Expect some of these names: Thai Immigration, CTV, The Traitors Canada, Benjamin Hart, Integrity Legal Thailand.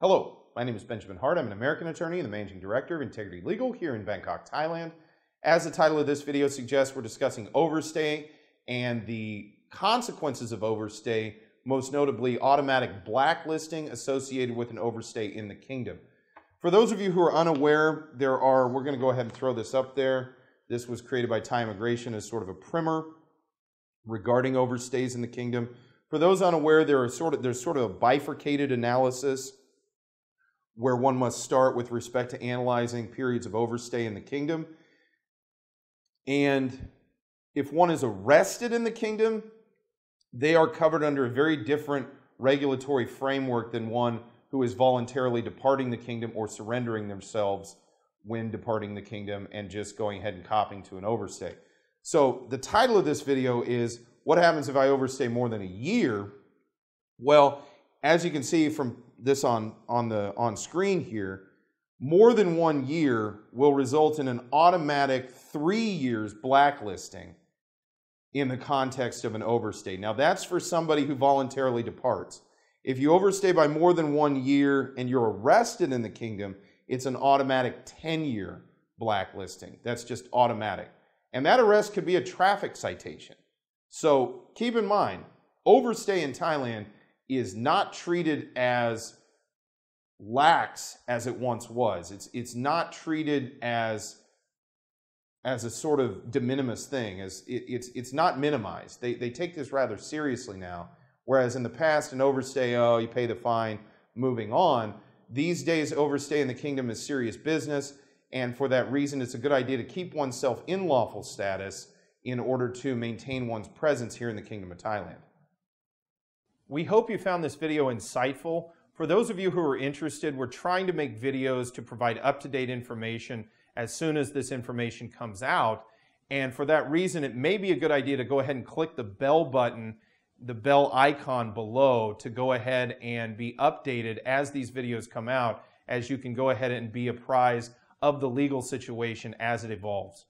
Hello, my name is Benjamin Hart. I'm an American attorney and the Managing Director of Integrity Legal here in Bangkok, Thailand. As the title of this video suggests, we're discussing overstay and the consequences of overstay, most notably automatic blacklisting associated with an overstay in the kingdom. For those of you who are unaware, we're going to go ahead and throw this up there. This was created by Thai Immigration as sort of a primer regarding overstays in the kingdom. For those unaware, there's sort of a bifurcated analysis where one must start with respect to analyzing periods of overstay in the kingdom. And if one is arrested in the kingdom, they are covered under a very different regulatory framework than one who is voluntarily departing the kingdom or surrendering themselves when departing the kingdom and just going ahead and copping to an overstay. So the title of this video is, what happens if I overstay more than a year? Well, as you can see from this on screen here, more than 1 year will result in an automatic 3 years blacklisting in the context of an overstay. Now that's for somebody who voluntarily departs. If you overstay by more than 1 year and you're arrested in the kingdom, it's an automatic 10-year blacklisting. That's just automatic. And that arrest could be a traffic citation. So keep in mind, overstay in Thailand is not treated as lax as it once was. It's not treated as a sort of de minimis thing. It's not minimized. They take this rather seriously now, whereas in the past an overstay, oh, you pay the fine, moving on. These days overstay in the kingdom is serious business, and for that reason it's a good idea to keep oneself in lawful status in order to maintain one's presence here in the Kingdom of Thailand. We hope you found this video insightful. For those of you who are interested, we're trying to make videos to provide up-to-date information as soon as this information comes out. And for that reason, it may be a good idea to go ahead and click the bell button, the bell icon below, to go ahead and be updated as these videos come out, as you can go ahead and be apprised of the legal situation as it evolves.